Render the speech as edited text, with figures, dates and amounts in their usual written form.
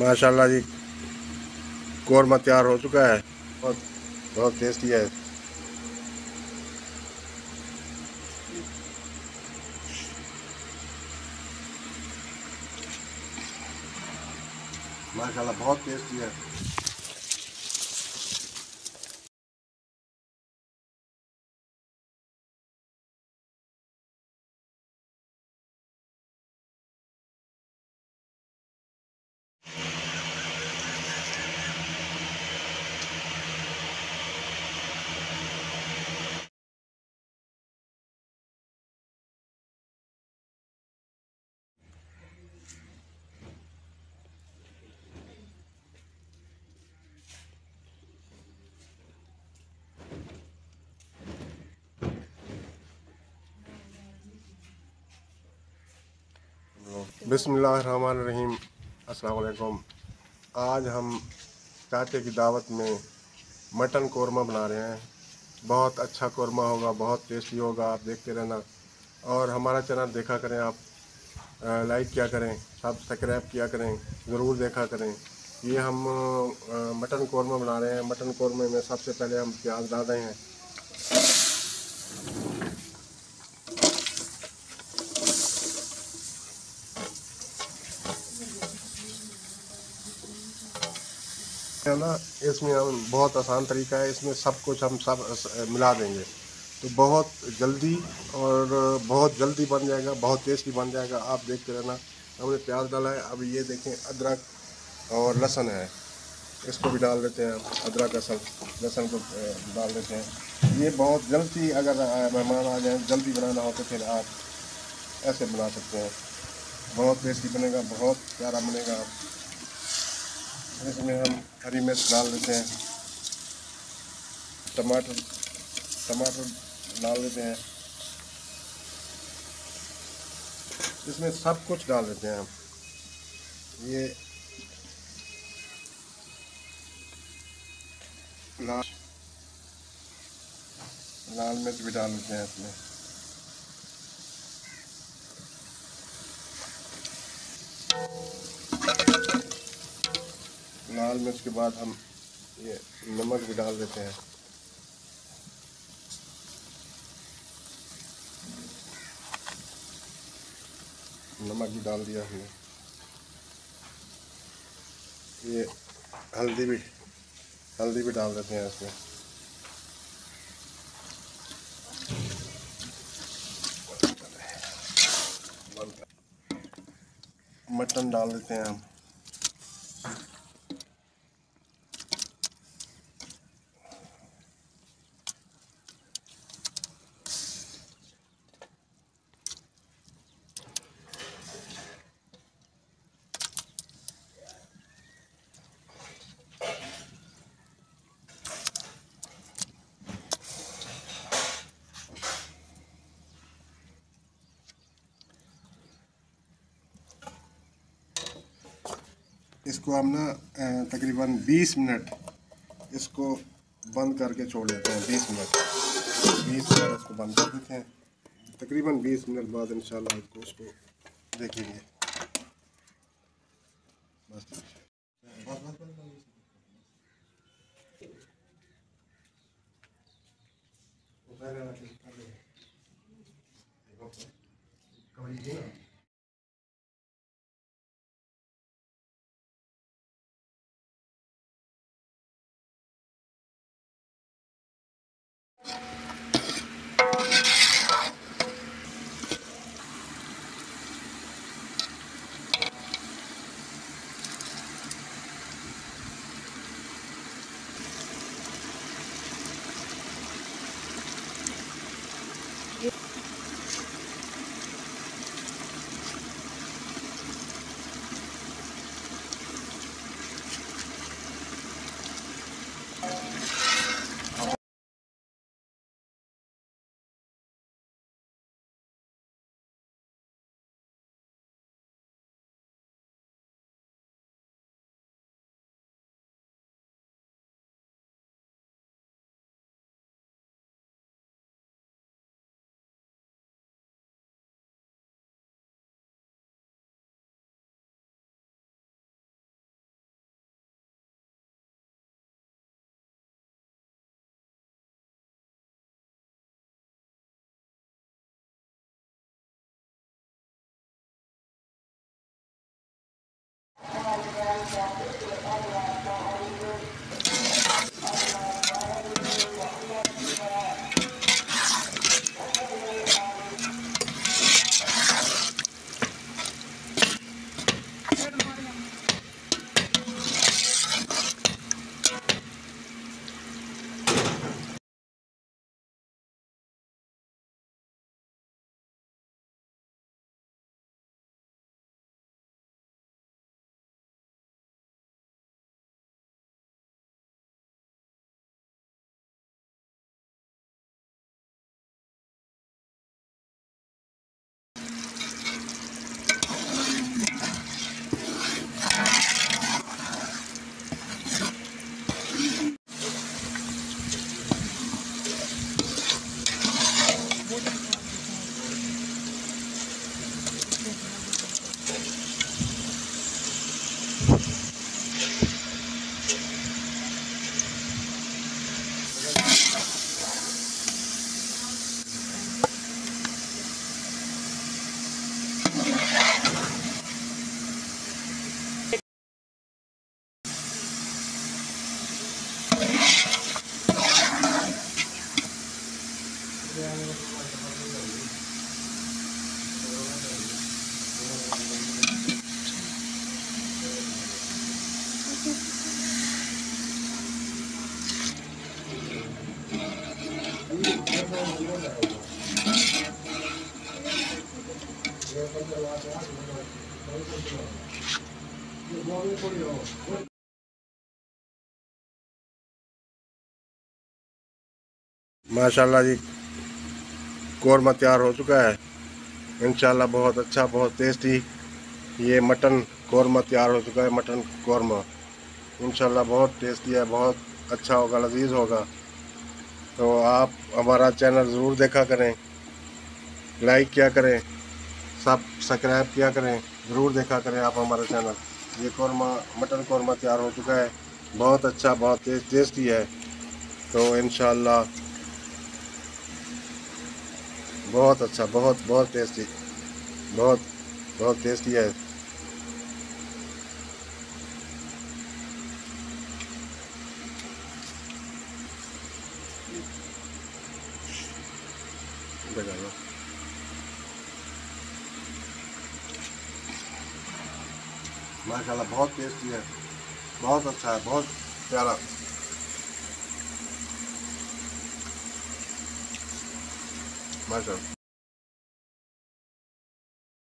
माशाल्लाह जी कौरमा तैयार हो चुका है, बहुत बहुत टेस्टी है। माशाल्लाह बहुत टेस्टी है। बिस्मिल्लाहिर्रहमानिर्रहीम, अस्सलाम वालेकुम। आज हम चाचे की दावत में मटन कौरमा बना रहे हैं। बहुत अच्छा कौरमा होगा, बहुत टेस्टी होगा, आप देखते रहना। और हमारा चैनल देखा करें, आप लाइक किया करें, सब्सक्राइब किया करें, ज़रूर देखा करें। ये हम मटन कौरमा बना रहे हैं। मटन कौरमे में सबसे पहले हम प्याज डाल रहे हैं। ना इसमें हम बहुत आसान तरीका है, इसमें सब कुछ हम सब मिला देंगे तो बहुत जल्दी और बन जाएगा, बहुत टेस्टी बन जाएगा। आप देखते रहना। हमने प्याज डाला है, अब ये देखें अदरक और लहसुन है, इसको भी डाल देते हैं। अदरक लहसुन को डाल देते हैं। ये बहुत जल्दी, अगर मेहमान आ जाए, जल्दी बनाना हो तो फिर आप ऐसे बना सकते हैं, बहुत टेस्टी बनेगा, बहुत प्यारा बनेगा। इसमें हम हरी मिर्च डाल देते हैं, टमाटर डाल देते हैं, इसमें सब कुछ डाल देते हैं हम। ये लाल मिर्च भी डाल देते हैं इसमें। लाल मिर्च के बाद हम ये नमक भी डाल देते हैं। नमक भी डाल दिया हमने। ये हल्दी भी डाल देते हैं इसमें। मटन डाल देते हैं हम। इसको हम ना तकरीबन 20 मिनट इसको बंद करके छोड़ देते हैं। 20 मिनट इसको बंद कर देते हैं। तकरीबन 20 मिनट बाद इंशाल्लाह आपको उसको देखेंगे। बस माशाल्लाह जी कोरमा तैयार हो चुका है। इंशाल्लाह बहुत अच्छा, बहुत टेस्टी ये मटन कोरमा तैयार हो चुका है। मटन कोरमा इंशाल्लाह बहुत टेस्टी है, बहुत अच्छा होगा, लजीज होगा। तो आप हमारा चैनल ज़रूर देखा करें, लाइक किया करें, सब सब्सक्राइब किया करें, ज़रूर देखा करें आप हमारा चैनल। ये कोरमा, मटन कोरमा तैयार हो चुका है, बहुत अच्छा, बहुत टेस्टी है। तो इंशाल्लाह बहुत अच्छा, बहुत टेस्टी, बहुत टेस्टी है। माशाल्लाह बहुत टेस्टी है, बहुत अच्छा है, बहुत प्यारा। माशाल्लाह।